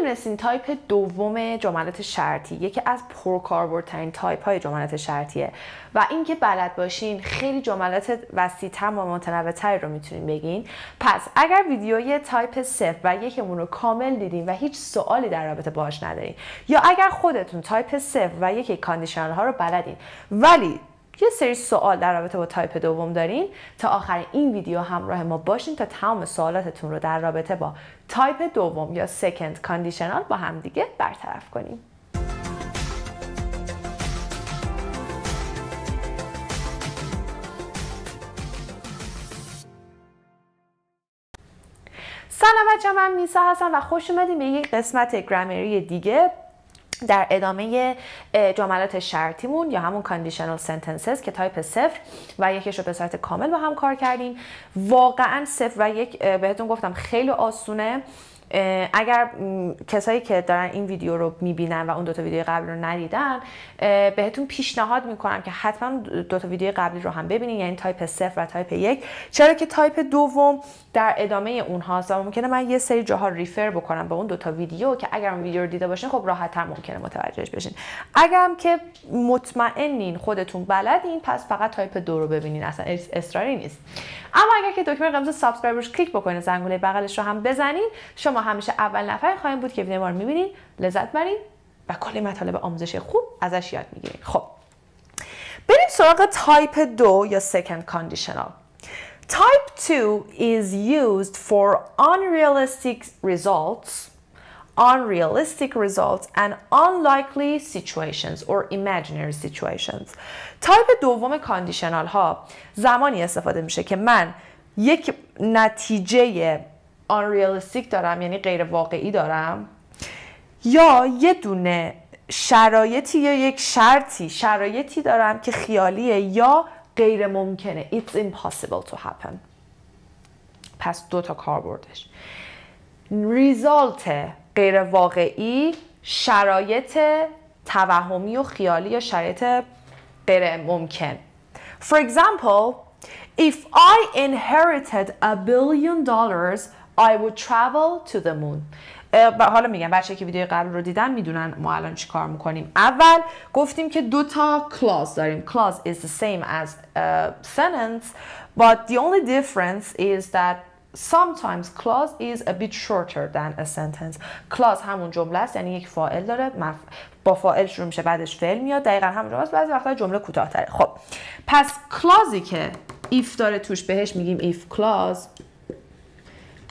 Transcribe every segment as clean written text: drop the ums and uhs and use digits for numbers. میدونستین تایپ دوم جملات شرطی یکی از پرکاربردترین تایپ‌های جملات شرطیه و اینکه بلد باشین خیلی جملات وسیع‌تر و متنوع‌تری رو میتونین بگین. پس اگر ویدیوی تایپ 0 و 1 مون رو کامل دیدین و هیچ سوالی در رابطه باهاش ندارین یا اگر خودتون تایپ 0 و 1 کاندیشنال ها رو بلدین ولی یه سری سوال در رابطه با تایپ دوم دارین، تا آخر این ویدیو همراه ما باشین تا تمام سوالاتتون رو در رابطه با تایپ دوم یا سکند کاندیشنال با همدیگه برطرف کنیم. سلام بچه‌ها، من میسا هستم و خوش اومدین به یک قسمت گرامری دیگه در ادامه جملات شرطیمون یا همون کاندیشنال سنتنسز که تایپ 0 و 1 رو به صورت کامل با هم کار کردیم. واقعا 0 و 1 بهتون گفتم خیلی آسونه. اگر کسایی که دارن این ویدیو رو میبینن و اون دوتا ویدیو قبلی رو ندیدن بهتون پیشنهاد میکنم که حتما دوتا ویدیو قبلی رو هم ببینین، یعنی تایپ 0 و تایپ 1، چرا که تایپ دوم در ادامه اونهاست و ممکنه من یه سری جاها ریفر بکنم به اون دوتا ویدیو که اگر اون ویدیو رو دیده باشین خب راحت‌تر ممکنه متوجهش بشین. اگرم که مطمئنین خودتون بلدین پس فقط تایپ 2 رو ببینین، اصلا اصراری نیست. اما اگر که دکمه قرمز سابسکرایب روش کلیک بکنین، زنگوله بغلش رو هم بزنین، شما همیشه اول نفر خواهیم بود که ویدیو ما رو می‌بینین، لذت برین و کلی مطالب آموزشی خوب ازش یاد می‌گیرین. خب بریم سراغ تایپ 2 یا سکند کاندیشنال. Type 2 is used for unrealistic results and unlikely situations or imaginary situations. تایپ دوم کاندیشنال ها زمانی استفاده میشه که من یک نتیجه unrealistic دارم، یعنی غیر واقعی دارم، یا یه دونه شرایطی یا یک شرایطی دارم که خیالیه یا غیر ممکنه. It's impossible to happen. پس دوتا کاربردش. ریزالت غیر واقعی، شرایط توهمی و خیالی یا شرایط غیر ممکن. For example, if I inherited $1 billion, I would travel to the moon. حالا میگم بچه‌ها که ویدیو قبل رو دیدن میدونن ما الان چی کار میکنیم. اول گفتیم که دو تا clause داریم. Clause is the same as sentence, but the only difference is that sometimes clause is a bit shorter than a sentence. Clause همون جمله است، یعنی یک فاعل داره، با فاعل شروع میشه بعدش فعل میاد، دقیقاً همون جمله است، بعضی وقتا جمله کوتاه‌تره. خب پس clauseی که if داره توش بهش میگیم if clause.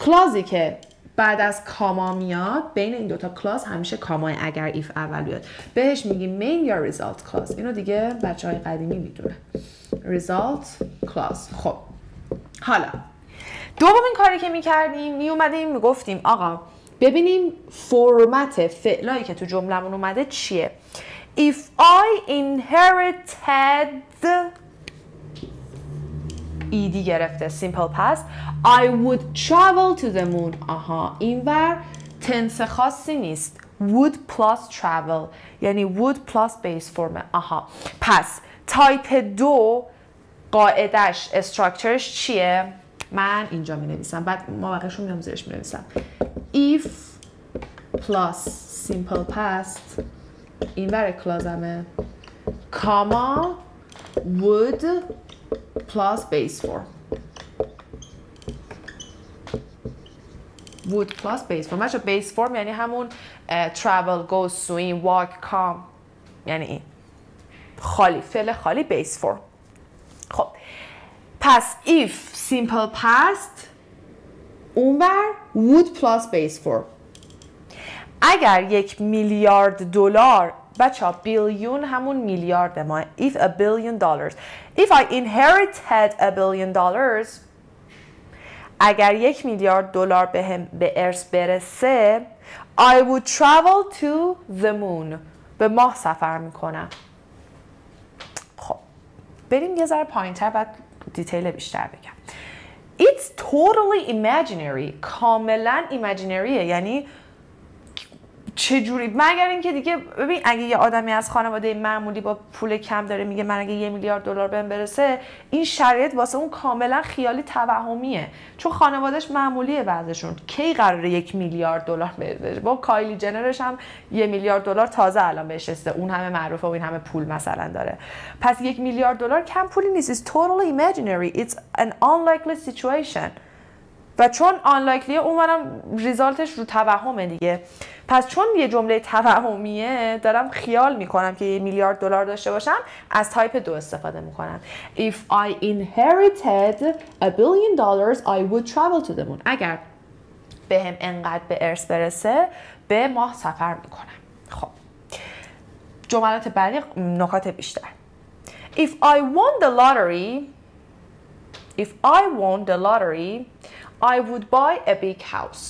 clauseی که بعد از کاما میاد، بین این دوتا کلاس همیشه کامای اگر ایف اول بیاد بهش میگیم main یا result clause. اینو دیگه بچه های قدیمی میدونه result clause. خب حالا دومین کاری که میکردیم میومدیم میگفتیم آقا ببینیم فرمت فعلایی که تو جملمون اومده چیه. If I inherited ایدی گرفته simple past. I would travel to the moon. آها این بر تنس خاصی نیست، would plus travel یعنی would plus base form. آها پس تایپ 2 قاعدش استراکچرش چیه؟ من اینجا می نویسم بعد ما بقیه‌شو میام زیرش می نویسم if plus simple past این بر کلازمه کاما would plus base form. would plus base form. بچه base form یعنی همون travel, go, swim, walk, come. یعنی این. خالی. فعل خالی base form. خب. پس if simple past اون بر would plus base form. اگر $1 میلیارد بچه ها بیلیون همون میلیارد ما. If $1 billion. If I inherited $1 billion. اگر $1 میلیارد به ارث برسه I would travel to the moon. به ماه سفر میکنم. خب بریم یه ذره پایین تر بعد دیتیل بیشتر بگم. It's totally imaginary. کاملا ایمجینریه، یعنی چجوری؟ مگر اینکه دیگه ببین اگه یه آدمی از خانواده معمولی با پول کم داره میگه من اگه $1 میلیارد بهم برسه، این شرایط واسه اون کاملا خیالی توهمیه، چون خانوادهش معمولیه بعضشون. کی قراره $1 میلیارد بده؟ با کایلی جنرش هم $1 میلیارد تازه الان بهش رسیده، اون همه معروفه و این همه پول مثلا داره. پس $1 میلیارد کم پولی نیست. It's totally imaginary. It's an unlikely situation. و چون unlikely اونم ریزالتش رو توهمه دیگه. پس چون یه جمله توهمیه دارم خیال میکنم که $1 میلیارد داشته باشم، از تایپ 2 استفاده میکنم. If I inherited $1 billion I would travel to the moon. اگر بهم انقدر به ارث برسه به ماه سفر میکنم. خب جملات بعدی نکات بیشتر. If I won the lottery I would buy a big house.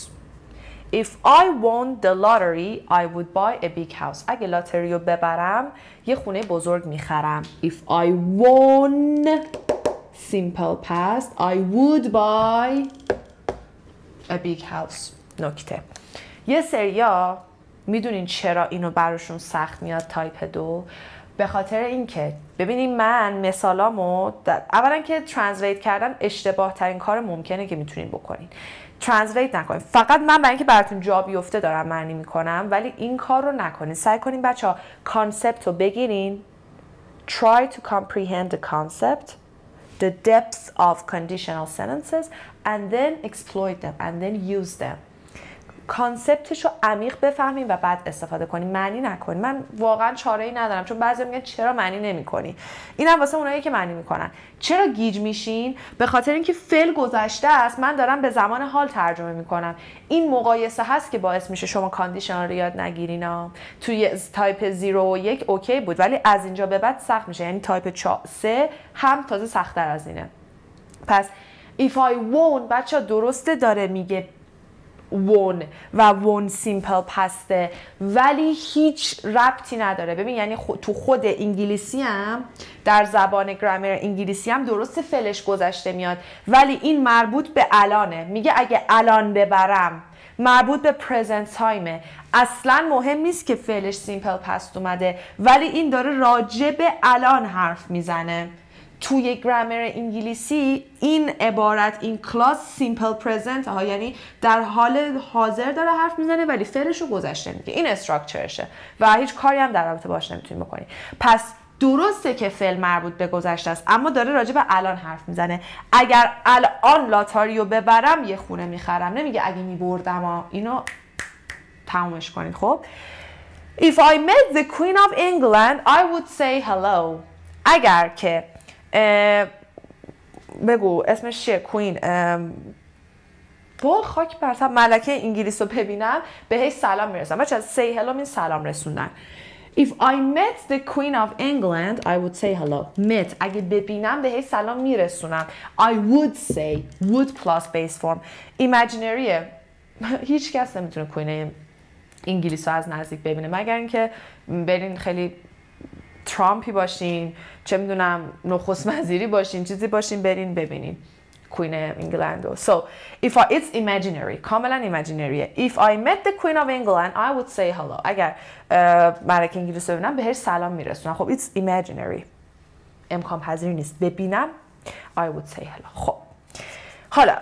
If I won the lottery, I would buy a big house. اگه لاتری رو ببرم یه خونه بزرگ میخرم. If I won simple past, I would buy a big house. نکته. یه سریا میدونین چرا اینو براشون سخت میاد تایپ 2؟ به خاطر اینکه ببینید من مثالامو اولا که ترنسلیت کردن اشتباه ترین کار ممکنه که میتونین بکنین. ترنسلیت نکنین. فقط من برای اینکه براتون جا بیفته دارم معنی میکنم، ولی این کار رو نکنین. سعی کنین بچه‌ها کانسپت رو بگیرین. Try to comprehend the concept, the depths of conditional sentences and then exploit them and then use them. کانسپتش رو عمیق بفهمیم و بعد استفاده کنیم، معنی نکنیم. من واقعا چاره‌ای ندارم، چون بعضی میگن چرا معنی نمی‌کنی. اینم واسه اونایی که معنی می‌کنن. چرا گیج میشین؟ به خاطر اینکه فعل گذشته است، من دارم به زمان حال ترجمه می‌کنم. این مقایسه هست که باعث میشه شما کاندیشنال رو یاد نگیرینا. توی تایپ 0 و 1 اوکی بود، ولی از اینجا به بعد سخت میشه. یعنی تایپ 3 هم تازه سخت‌تر از اینه. پس if I won بچا درسته داره میگه won و won simple پسته، ولی هیچ ربطی نداره. ببین یعنی تو خود انگلیسی هم در زبان گرامر انگلیسی هم درست فعلش گذشته میاد، ولی این مربوط به الانه. میگه اگه الان ببرم، مربوط به present time. اصلا مهم نیست که فعلش simple past اومده، ولی این داره راجع به الان حرف میزنه. توی گرامر انگلیسی این عبارت، این کلاس سیمپل پرزنت ها، یعنی در حال حاضر داره حرف میزنه ولی فعلش رو گذشته میگه. این استراکچرشه و هیچ کاری هم در رابطه باش نمیتونیم بکنیم. پس درسته که فعل مربوط به گذشته است، اما داره راجع به الان حرف میزنه. اگر الان لاتاریو ببرم یه خونه میخرم، نمیگه اگه میبردم ها. اینو تمومش کنید. خب If I met the Queen of England I would say hello. اگر که بگو اسمش چیه، کوین، با خاک برسم ملکه انگلیس رو ببینم بهش سلام میرسم. بچه say hello این سلام رسوندن. If I met the Queen of England I would say hello. Met اگه ببینم بهش سلام میرسونم. I would say would plus base form imaginary. هیچ کس نمیتونه کوین انگلیس رو از نزدیک ببینه، مگر اینکه برین خیلی ترامپی باشین، چه میدونم نخست وزیری باشین، چیزی باشین برین ببینین کوین انگلندو. So if I, it's imaginary، کاملا ایمیجینریه. If I met the Queen of England I would say hello. اگر ملکه انگلیس رو ببینم بهش سلام میرسونم. خب it's imaginary، امکان پذیر نیست. ببینم I would say hello. خب حالا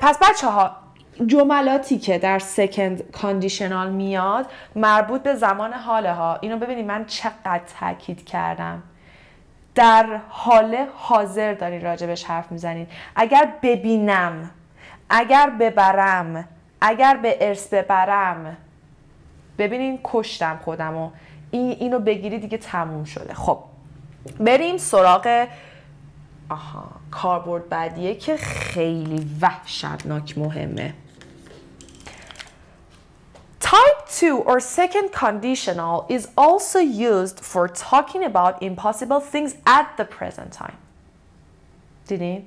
پس بچه‌ها جملاتی که در سکند کاندیشنال میاد مربوط به زمان حاله ها. اینو ببینید من چقدر تاکید کردم. در حال حاضر دارین راجبش حرف میزنین. اگر ببینم، اگر ببرم، اگر به ارث ببرم، ببینین کشتم خودمو، اینو بگیری دیگه تموم شده. خب بریم سراغ کاربرد بعدیه که خیلی وحشتناک مهمه. Type 2 or second conditional is also used for talking about impossible things at the present time. دیدین؟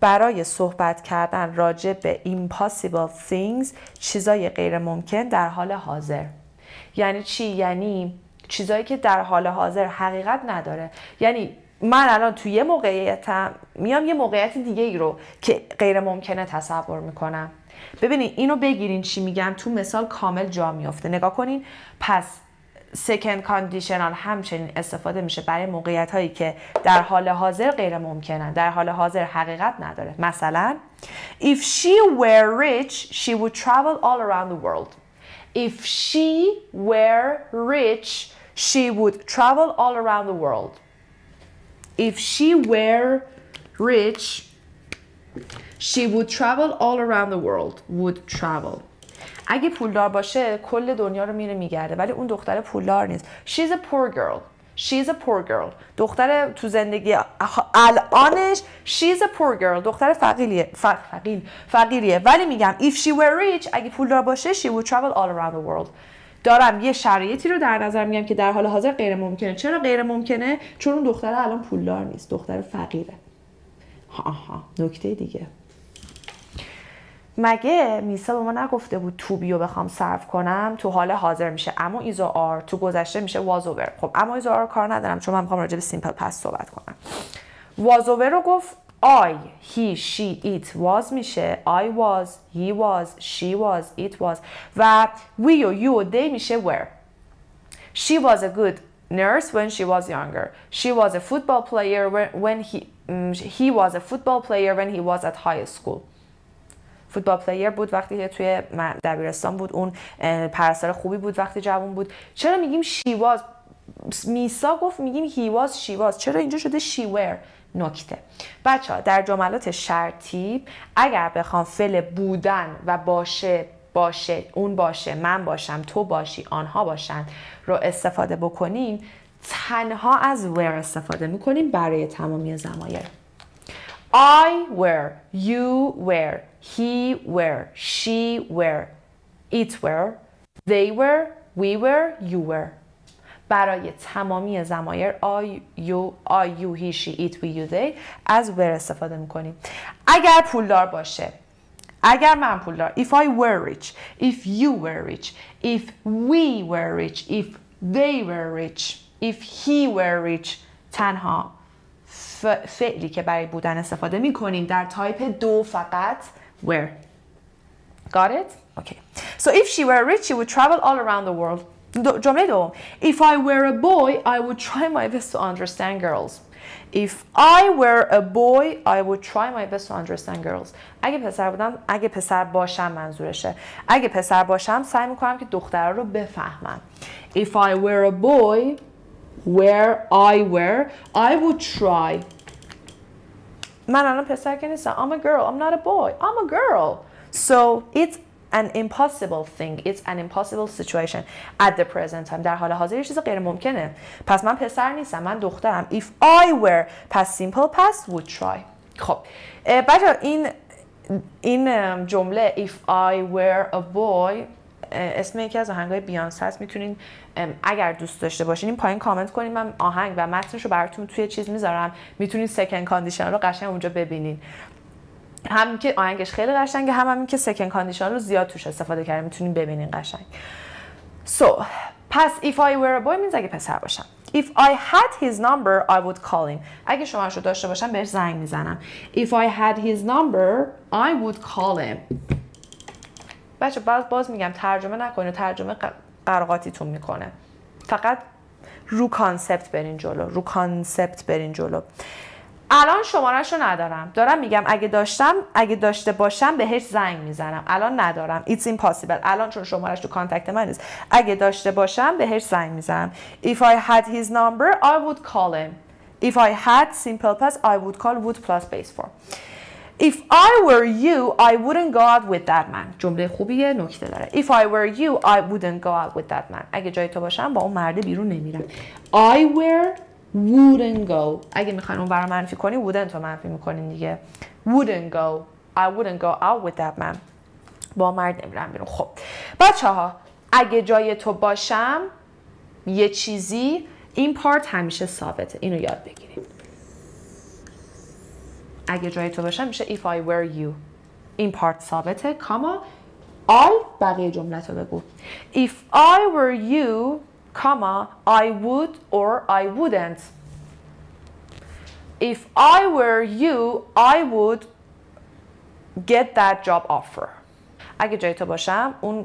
برای صحبت کردن راجع به impossible things، چیزای غیر ممکن در حال حاضر. یعنی چی؟ یعنی چیزایی که در حال حاضر حقیقت نداره. یعنی من الان توی یه موقعیتم، میام یه موقعیت دیگه ای رو که غیر ممکنه تصور میکنم. ببینید اینو بگیرین چی میگم تو مثال کامل جا میفته. نگاه کنین. پس second conditional همچنین استفاده میشه برای موقعیت هایی که در حال حاضر غیر ممکنن، در حال حاضر حقیقت نداره. مثلا if she were rich she would travel all around the world. If she were rich she would travel all around the world. If she were rich she would travel all around the world. Would travel. اگه پولدار باشه کل دنیا رو میره میگرده، ولی اون دختر پولدار نیست. She's a poor girl. She's a poor girl. دختر تو زندگی الانش she's a poor girl. دختر فقیریه. ولی میگم if she were rich اگه پولدار باشه she would travel all around the world. دارم یه شرایطی رو در نظر میگم که در حال حاضر غیر ممکنه. چرا غیر ممکنه؟ چون اون دختر الان پولدار نیست، دختر فقیره. نکته دیگه. مگه میسا به ما نگفته بود تو بیو بخوام صرف کنم تو حال حاضر میشه اما ایزا آر، تو گذشته میشه was over. خب اما ایزا آر کار ندارم چون من میخوام راجع به سیمپل پس صحبت کنم. was over رو گفت I, he, she, it was میشه I was, he was, she was, it was و we و you و they میشه were. She was a good nurse when she was younger. She was a football player when he was a football player when he was at high school. فوتبال پلیر بود وقتی که توی دبیرستان بود، اون پرستار خوبی بود وقتی جوان بود. چرا میگیم she was؟ میسا گفت میگیم he was she was، چرا اینجا شده she were؟ نکته. بچه ها در جملات شرطی اگر بخوام فعل بودن و باشه، اون باشه، من باشم، تو باشی، آنها باشن رو استفاده بکنیم تنها از were استفاده میکنیم برای تمامی ضمایر. I were, you were, he were, she were, it were, they were, we were, you were. برای تمامی ضمایر I, you, he, she, it, we, you, they از were استفاده میکنیم. اگر پولدار باشه، اگر من پولدار، if I were rich, if you were rich, if we were rich, if they were rich, if he were rich تنها فعلی که برای بودن استفاده می کنیم در تایپ دو فقط were. Got it? Okay. So if she were rich, she would travel all around the world. جمله دوم. If I were a boy, I would try my best to understand girls. If I were a boy, I would try my best to understand girls. اگه پسر باشم منظورشه. اگه پسر باشم سعی می کنم که دخترها رو بفهمم. If I were a boy, I would try. من الان پسر که نیستم. I'm a girl. I'm not a boy. I'm a girl. So it's an impossible thing. It's an impossible situation at the present time. در حال حاضر یه چیز غیر ممکنه. پس من پسر نیستم. من دخترم. If I were past simple past would try. خب. بچه‌ها این جمله if I were a boy اسم یکی از آهنگ‌های بیانسه هست. میتونین اگر دوست داشته باشین این پایین کامنت کنین، من آهنگ و متنش رو براتون توی چیز میذارم، میتونین سکند کاندیشن رو قشنگ اونجا ببینین. همین که آهنگش خیلی قشنگه، همین که سکند کاندیشن رو زیاد توش استفاده کردم میتونین ببینین قشنگ. So پس if I were a boy means اگه پسر باشم. If I had his number I would call him. اگه شماره‌شو داشته باشم بهش زنگ میزنم. If I had his number I would call him. بچه باز میگم ترجمه نکنین، ترجمه قرقاتیتون میکنه. فقط رو کانسپت برین جلو، رو کانسپت برین جلو. الان شمارهشو ندارم، دارم میگم اگه داشته باشم بهش زنگ میزنم. الان ندارم. It's impossible. الان چون شمارهش تو کانتکت من نیست. اگه داشته باشم بهش زنگ میزنم. If I had his number I would call him. If I had simple past I would call would plus base form. If I were you, I wouldn't go out with that man. جمله خوبیه، نکته داره. If I were you, I wouldn't go out with that man. اگه جای تو باشم با اون مرده بیرون نمیرم. I were wouldn't go. اگه میخواین اون برای منفی کنی wouldn't رو منفی میکنین دیگه. Wouldn't go. I wouldn't go out with that man. با مرد نمیرم بیرون. خب بچه ها اگه جای تو باشم یه چیزی، این پارت همیشه ثابته، اینو یاد بگیریم. اگه جای تو باشم میشه if I were you. این پارت ثابته، کاما I بقیه جملت رو بگو. If I were you, comma, I would or I wouldn't. If I were you, I would get that job offer. اگه جای تو باشم اون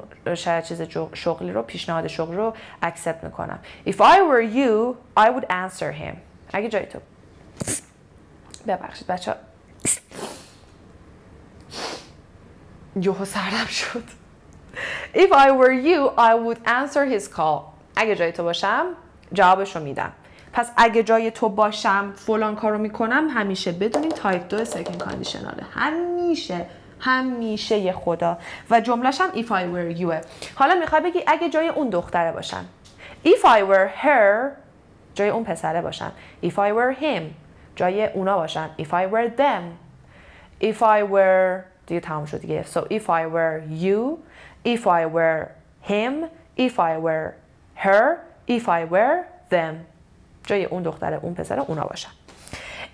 چیز شغلی رو پیشنهاد شغل رو accept میکنم. If I were you, I would answer him. اگه جای تو. ببخشید بچه ها. یهو سردم شد. If I were you, I would answer his call. اگه جای تو باشم جوابش رو میدم. پس اگه جای تو باشم فلان کارو میکنم همیشه بدونین تایپ 2 سکند کاندیشناله. همیشه خدا و جمله‌ش هم if I were you. حالا میخوای بگی اگه جای اون دختره باشم. If I were her جای اون پسره باشم. If I were him جای اونا باشم. If I were them. If I were دیگه تمام شد دیگه. So if I were you, if I were him, if I were her, if I were them. جای اون دختره، اون پسره، اونا باشن.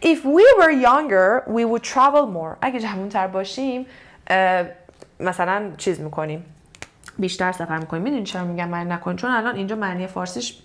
If we were younger, we would travel more. اگه جوان‌تر باشیم، مثلا چیز میکنیم. بیشتر سفر میکنیم. میدونی چرا میگم معنی نکن؟ چون الان اینجا معنی فارسیش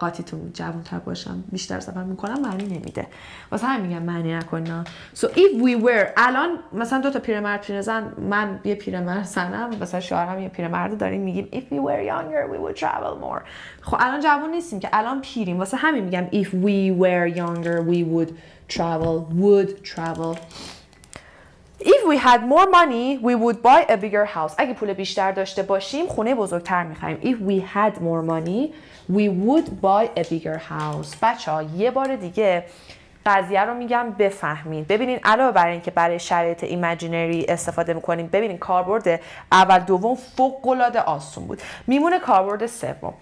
قاطیتون جوان‌تر باشم. بیشتر سفر میکنم معنی نمیده. واسه همین میگم معنی نکن. So if we were الان مثلا دو تا پیرمرد پیرزن، من یه پیرمرد زنم، مثلا شوهرم یه پیرمرد داریم میگیم if we were younger we would travel more. خب الان جوان نیستیم که الان پیریم. واسه همین میگم if we were younger we would travel If we had more money, we would buy a bigger house. اگه پول بیشتر داشته باشیم، خونه بزرگتر می‌خریم. If we had more money, we would buy a bigger house. بچه‌ها، یه بار دیگه قضیه رو میگم بفهمید. ببینین علاوه بر اینکه برای شرایط ایمیجینری استفاده می‌کنیم، ببینین کاربرد اول دوم فوق‌العاده آسون بود. میمونه کاربرد سوم.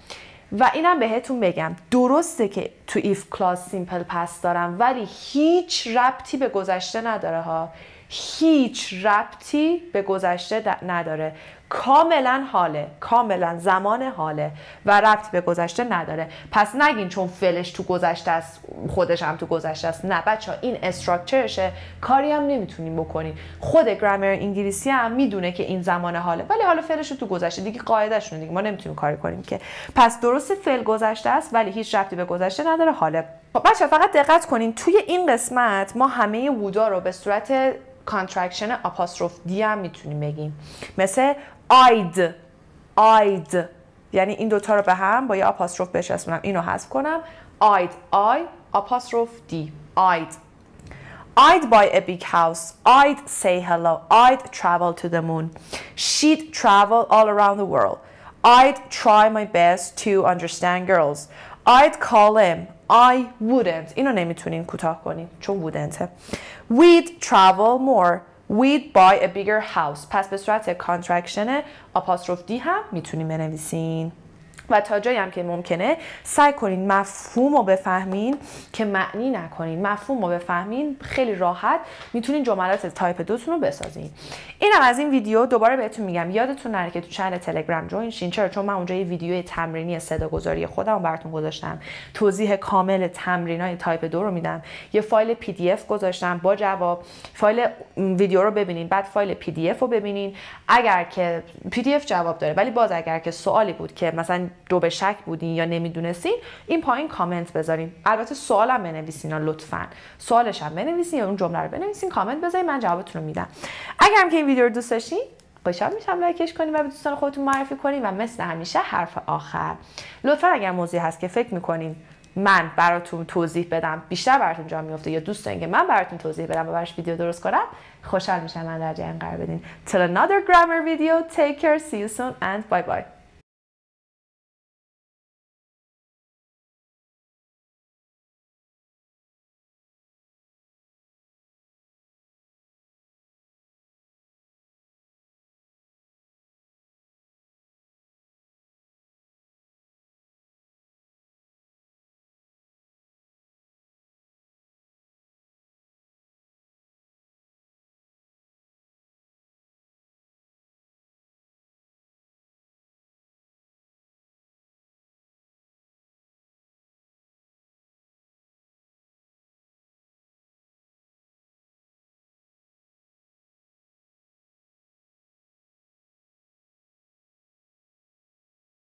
و اینم بهتون بگم درسته که تو if clause simple past دارم ولی هیچ ربطی به گذشته نداره ها. هیچ ربطی به گذشته نداره. کاملا حاله، کاملا زمان حاله و ربطی به گذشته نداره. پس نگین چون فعلش تو گذشته است خودش هم تو گذشته است. نه بچه ها، این استراکچرشه، کاری هم نمیتونیم بکنیم. خود گرامر انگلیسی هم میدونه که این زمان حاله ولی حالا فعلش تو گذشته دیگه، قاعده‌شونه دیگه، ما نمیتونیم کاری کنیم که. پس درسته فعل گذشته است ولی هیچ ربطی به گذشته نداره، حاله. بچه فقط دقت کنین توی این قسمت ما همه وودا رو به صورت کانترکشن آپاستروف دی هم میتونیم بگیم، مثل I'd یعنی این دوتا رو به هم با یه آپاستروف بچسبونم، اینو حذف کنم. I'd آپاستروف دی. I'd buy a big house. I'd say hello. I'd travel to the moon. She'd travel all around the world. I'd try my best to understand girls. I'd call him. I wouldn't. اینو نمیتونین کوتاه کنین چون wouldn't. We'd travel more. We'd buy a bigger house. پس به صورت کانترکشن آپاستروف دی هم میتونیم بنویسین. و تا جایی هم که ممکنه سعی کنین مفهوم رو بفهمین که معنی نکنین. مفهوم رو بفهمین خیلی راحت میتونین جملات تایپ دوتون رو بسازین. اینم از این ویدیو. دوباره بهتون میگم یادتون نره که تو چنل تلگرام جوین شین. چرا؟ چون من اونجا یه ویدیو تمرینی صداگذاری خودم براتون گذاشتم. توضیح کامل تمرینای تایپ 2 رو میدم. یه فایل پی دی اف گذاشتم با جواب. فایل ویدیو رو ببینین، بعد فایل پی دی اف رو ببینین. اگر که پی دی اف جواب داره ولی باز اگر که سوالی بود که مثلا دو به شک بودین یا نمیدونستین، این پایین کامنت بذارین. البته سوالم بنویسین لطفاً. سوالش هم بنویسین یا اون جمله رو بنویسین، کامنت بذارین، من جوابتون رو میدم. اگرم که این ویدیو رو دوست داشتین، خوشحال میشم لایکش کنین و به دوستان خودتون معرفی کنین و مثل همیشه حرف آخر. لطفاً اگر موضوعی هست که فکر می‌کنین من براتون توضیح بدم، بیشتر براتون جا میفته یا دوست دارین که من براتون توضیح بدم و براش ویدیو درست کنم، خوشحال میشم من در جریان قرار بدین. Till another grammar video, take care, see you soon and bye bye.